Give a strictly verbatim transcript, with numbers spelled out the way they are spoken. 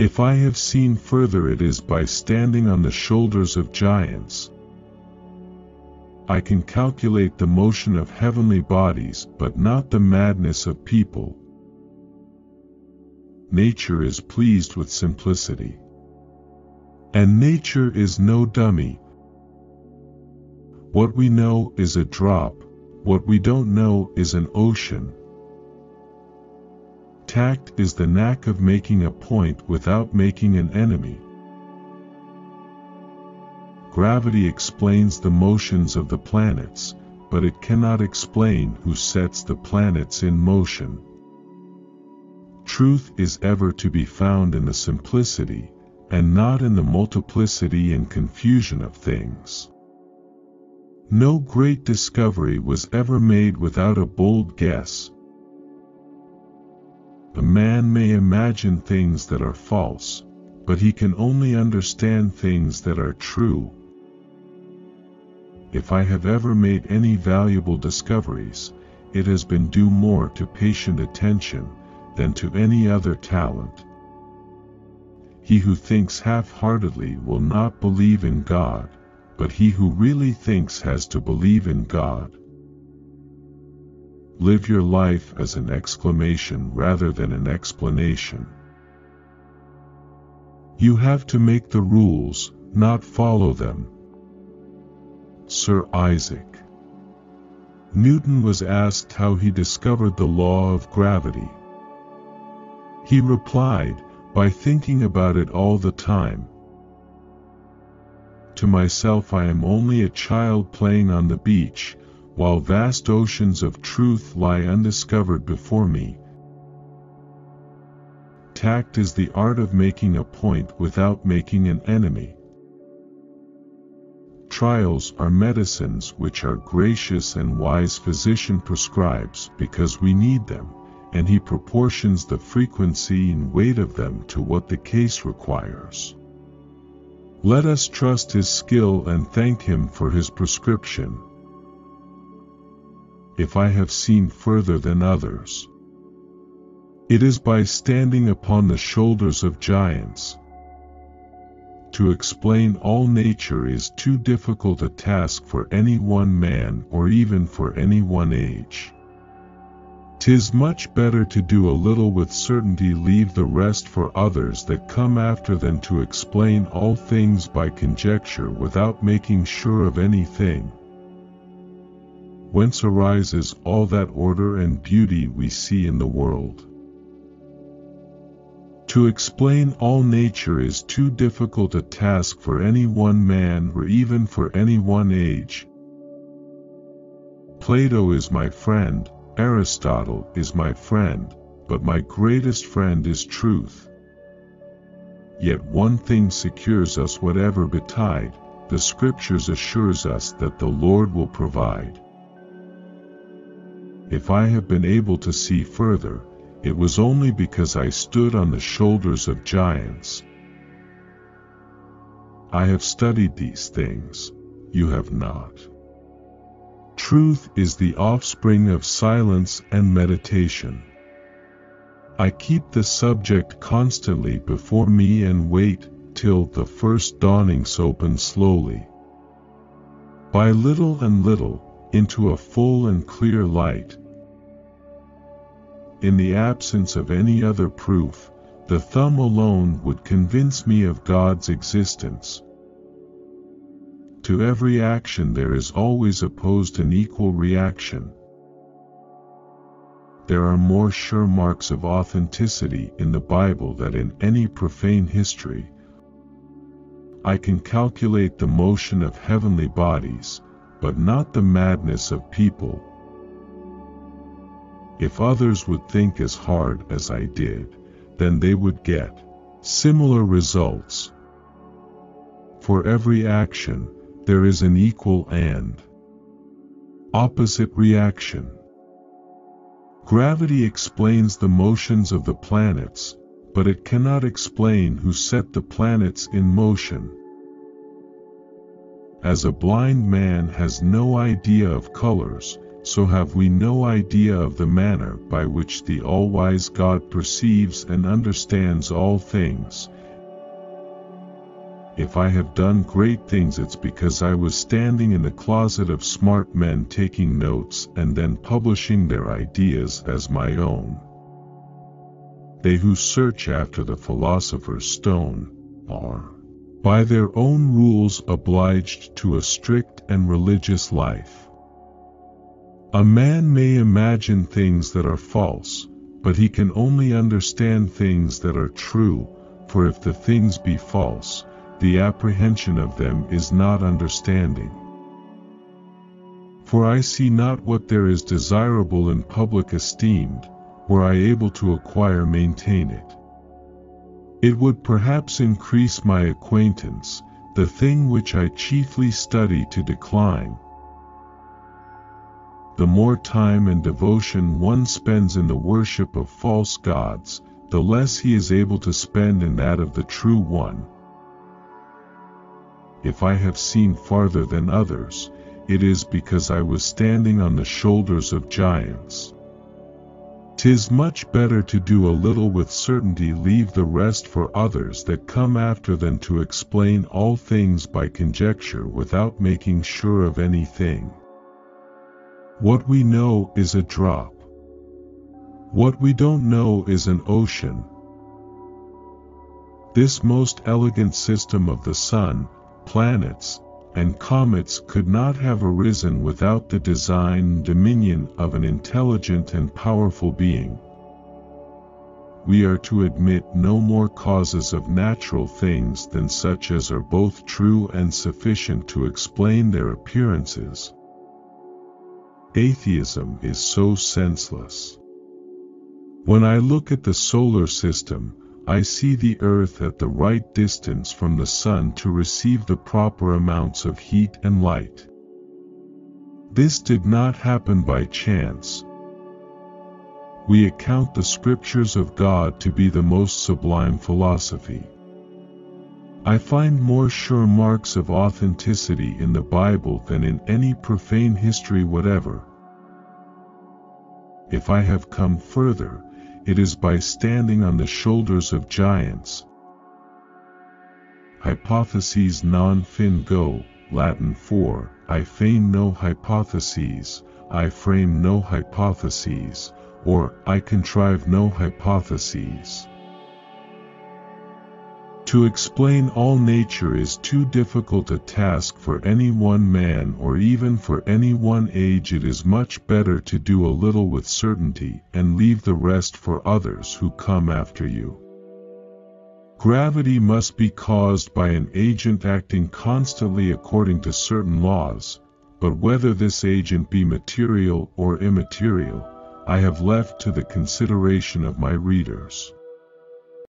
If I have seen further, it is by standing on the shoulders of giants. I can calculate the motion of heavenly bodies, but not the madness of people. Nature is pleased with simplicity. And nature is no dummy. What we know is a drop, what we don't know is an ocean. Tact is the knack of making a point without making an enemy. Gravity explains the motions of the planets, but it cannot explain who sets the planets in motion. Truth is ever to be found in the simplicity, and not in the multiplicity and confusion of things. No great discovery was ever made without a bold guess. A man may imagine things that are false, but he can only understand things that are true. If I have ever made any valuable discoveries, it has been due more to patient attention than to any other talent. He who thinks half-heartedly will not believe in God, but he who really thinks has to believe in God. Live your life as an exclamation rather than an explanation. You have to make the rules, not follow them. Sir Isaac Newton was asked how he discovered the law of gravity. He replied, by thinking about it all the time. To myself, I am only a child playing on the beach, while vast oceans of truth lie undiscovered before me. Tact is the art of making a point without making an enemy. Trials are medicines which our gracious and wise physician prescribes because we need them, and he proportions the frequency and weight of them to what the case requires. Let us trust his skill and thank him for his prescription. If I have seen further than others, it is by standing upon the shoulders of giants. To explain all nature is too difficult a task for any one man or even for any one age. 'Tis much better to do a little with certainty, leave the rest for others that come after, than to explain all things by conjecture without making sure of anything. Whence arises all that order and beauty we see in the world? To explain all nature is too difficult a task for any one man or even for any one age. Plato is my friend, Aristotle is my friend, but my greatest friend is truth. Yet one thing secures us, whatever betide, the Scriptures assures us that the Lord will provide. If I have been able to see further, it was only because I stood on the shoulders of giants. I have studied these things, you have not. Truth is the offspring of silence and meditation. I keep the subject constantly before me and wait till the first dawnings open slowly. By little and little, into a full and clear light. In the absence of any other proof, the thumb alone would convince me of God's existence. To every action there is always opposed an equal reaction. There are more sure marks of authenticity in the Bible than in any profane history. I can calculate the motion of heavenly bodies, but not the madness of people. If others would think as hard as I did, then they would get similar results. For every action, there is an equal and opposite reaction. Gravity explains the motions of the planets, but it cannot explain who set the planets in motion. As a blind man has no idea of colors, so have we no idea of the manner by which the all-wise God perceives and understands all things. If I have done great things, it's because I was standing in the closet of smart men taking notes and then publishing their ideas as my own. They who search after the philosopher's stone are, by their own rules, obliged to a strict and religious life. A man may imagine things that are false, but he can only understand things that are true, for if the things be false, the apprehension of them is not understanding. For I see not what there is desirable and public esteemed, were I able to acquire, maintain it. It would perhaps increase my acquaintance, the thing which I chiefly study to decline. The more time and devotion one spends in the worship of false gods, the less he is able to spend in that of the true one. If I have seen farther than others, it is because I was standing on the shoulders of giants. 'Tis much better to do a little with certainty, leave the rest for others that come after, than to explain all things by conjecture without making sure of anything. What we know is a drop. What we don't know is an ocean. This most elegant system of the sun, planets, and comets could not have arisen without the design and dominion of an intelligent and powerful being. We are to admit no more causes of natural things than such as are both true and sufficient to explain their appearances. Atheism is so senseless. When I look at the solar system, I see the Earth at the right distance from the Sun to receive the proper amounts of heat and light. This did not happen by chance. We account the scriptures of God to be the most sublime philosophy. I find more sure marks of authenticity in the Bible than in any profane history whatever. If I have come further, it is by standing on the shoulders of giants. Hypotheses non fingo, Latin for, I feign no hypotheses, I frame no hypotheses, or I contrive no hypotheses. To explain all nature is too difficult a task for any one man, or even for any one age. It is much better to do a little with certainty and leave the rest for others who come after you. Gravity must be caused by an agent acting constantly according to certain laws, but whether this agent be material or immaterial, I have left to the consideration of my readers.